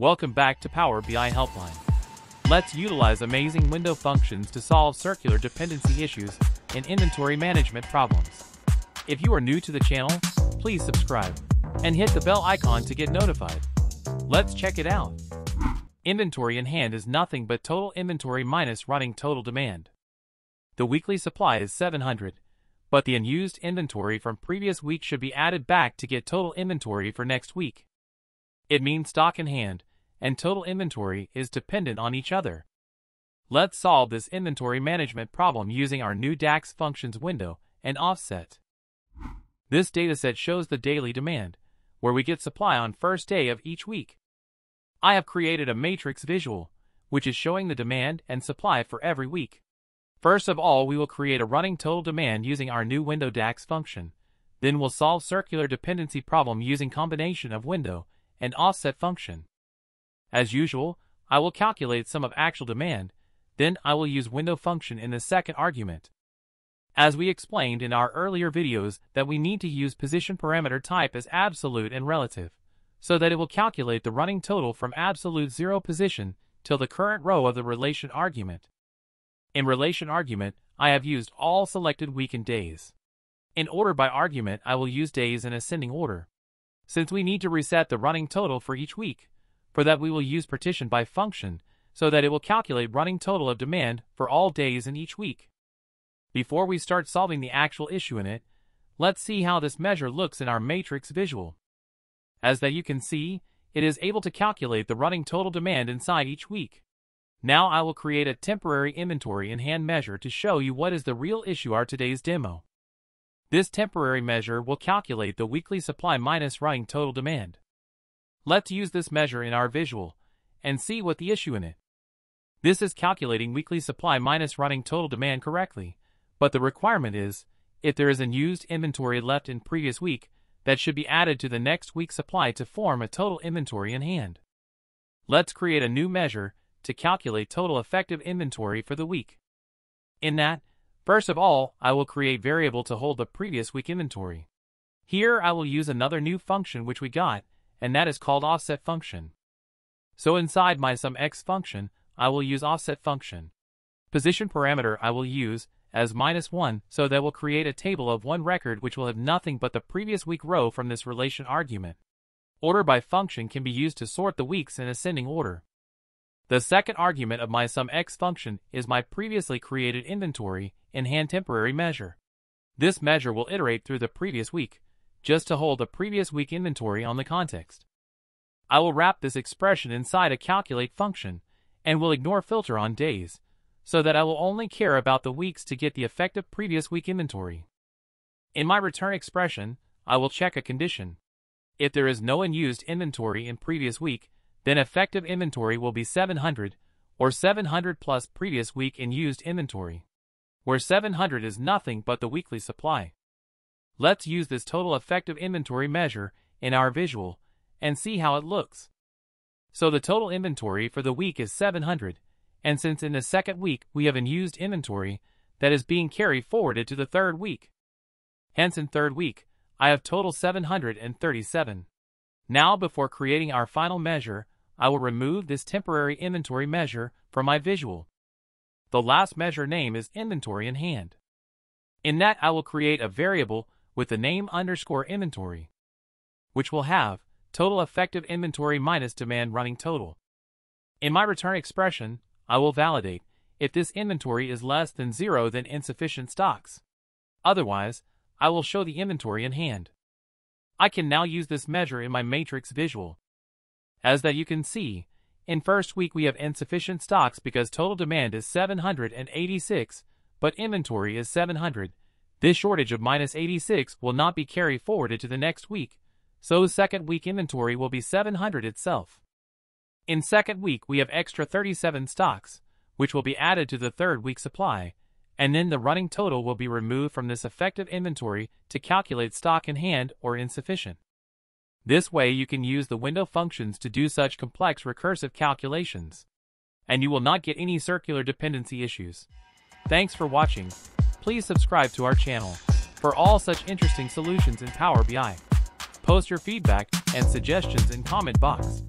Welcome back to Power BI Helpline. Let's utilize amazing window functions to solve circular dependency issues and inventory management problems. If you are new to the channel, please subscribe and hit the bell icon to get notified. Let's check it out. Inventory in hand is nothing but total inventory minus running total demand. The weekly supply is 700, but the unused inventory from previous week should be added back to get total inventory for next week. It means stock in hand and total inventory is dependent on each other. Let's solve this inventory management problem using our new DAX functions window and offset. This dataset shows the daily demand, where we get supply on first day of each week. I have created a matrix visual, which is showing the demand and supply for every week. First of all, we will create a running total demand using our new window DAX function. Then we'll solve circular dependency problem using combination of window and offset function. As usual, I will calculate sum of actual demand, then I will use window function in the second argument. As we explained in our earlier videos that we need to use position parameter type as absolute and relative, so that it will calculate the running total from absolute zero position till the current row of the relation argument. In relation argument, I have used all selected week and days. In order by argument, I will use days in ascending order, since we need to reset the running total for each week. For that we will use partition by function, so that it will calculate running total of demand for all days in each week. Before we start solving the actual issue in it, let's see how this measure looks in our matrix visual. As that you can see, it is able to calculate the running total demand inside each week. Now I will create a temporary inventory in hand measure to show you what is the real issue our today's demo. This temporary measure will calculate the weekly supply minus running total demand. Let's use this measure in our visual and see what the issue in it. This is calculating weekly supply minus running total demand correctly, but the requirement is, if there is unused inventory left in previous week, that should be added to the next week's supply to form a total inventory in hand. Let's create a new measure to calculate total effective inventory for the week. In that, first of all, I will create variable to hold the previous week inventory. Here I will use another new function which we got, and that is called offset function. So inside my SUMX function, I will use offset function. Position parameter I will use as -1, so that will create a table of one record which will have nothing but the previous week row from this relation argument. Order by function can be used to sort the weeks in ascending order. The second argument of my SUMX function is my previously created inventory in hand temporary measure. This measure will iterate through the previous week, just to hold the previous week inventory on the context. I will wrap this expression inside a calculate function, and will ignore filter on days, so that I will only care about the weeks to get the effective previous week inventory. In my return expression, I will check a condition. If there is no unused inventory in previous week, then effective inventory will be 700, or 700 plus previous week in used inventory, where 700 is nothing but the weekly supply. Let's use this total effective inventory measure in our visual and see how it looks. So the total inventory for the week is 700, and since in the second week we have unused inventory that is being carried forwarded to the third week. Hence in third week, I have total 737. Now before creating our final measure, I will remove this temporary inventory measure from my visual. The last measure name is inventory in hand. In that I will create a variable with the name _inventory, which will have total effective inventory minus demand running total. In my return expression, I will validate if this inventory is less than zero then insufficient stocks. Otherwise, I will show the inventory in hand. I can now use this measure in my matrix visual. As that you can see, in first week we have insufficient stocks because total demand is 786, but inventory is 700. This shortage of -86 will not be carried forwarded to the next week, so second week inventory will be 700 itself. In second week we have extra 37 stocks, which will be added to the third week supply, and then the running total will be removed from this effective inventory to calculate stock in hand or insufficient. This way you can use the window functions to do such complex recursive calculations, and you will not get any circular dependency issues. Thanks for watching. Please subscribe to our channel for all such interesting solutions in Power BI. Post your feedback and suggestions in comment box.